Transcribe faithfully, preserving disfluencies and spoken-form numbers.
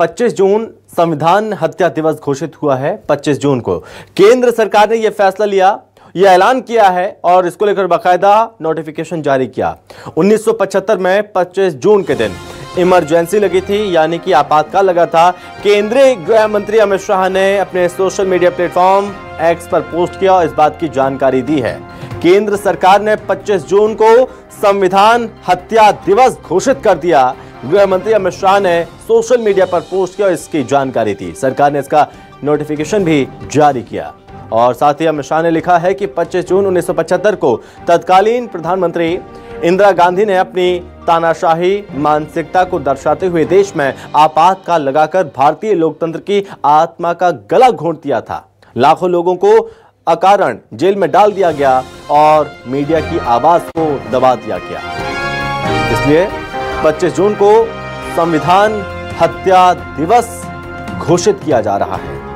पच्चीस जून संविधान हत्या दिवस घोषित हुआ है। पच्चीस जून को केंद्र सरकार ने यह फैसला लिया, यह ऐलान किया है और इसको लेकर बाकायदा नोटिफिकेशन जारी किया। उन्नीस सौ पचहत्तर में पच्चीस जून के दिन इमरजेंसी लगी थी, यानी कि आपातकाल लगा था। केंद्रीय गृह मंत्री अमित शाह ने अपने सोशल मीडिया प्लेटफॉर्म एक्स पर पोस्ट किया और इस बात की जानकारी दी है। केंद्र सरकार ने पच्चीस जून को संविधान हत्या दिवस घोषित कर दिया। गृह मंत्री अमित शाह ने सोशल मीडिया पर पोस्ट किया और इसकी जानकारी दी। सरकार ने इसका नोटिफिकेशन भी जारी किया और साथ ही अमित शाह ने लिखा है कि पच्चीस जून उन्नीस सौ पचहत्तर को तत्कालीन प्रधानमंत्री इंदिरा गांधी ने अपनी तानाशाही मानसिकता को दर्शाते हुए देश में आपातकाल लगाकर भारतीय लोकतंत्र की आत्मा का गला घोंट दिया था। लाखों लोगों को अकारण जेल में डाल दिया गया और मीडिया की आवाज को दबा दिया गया। इसलिए पच्चीस जून को संविधान हत्या दिवस घोषित किया जा रहा है।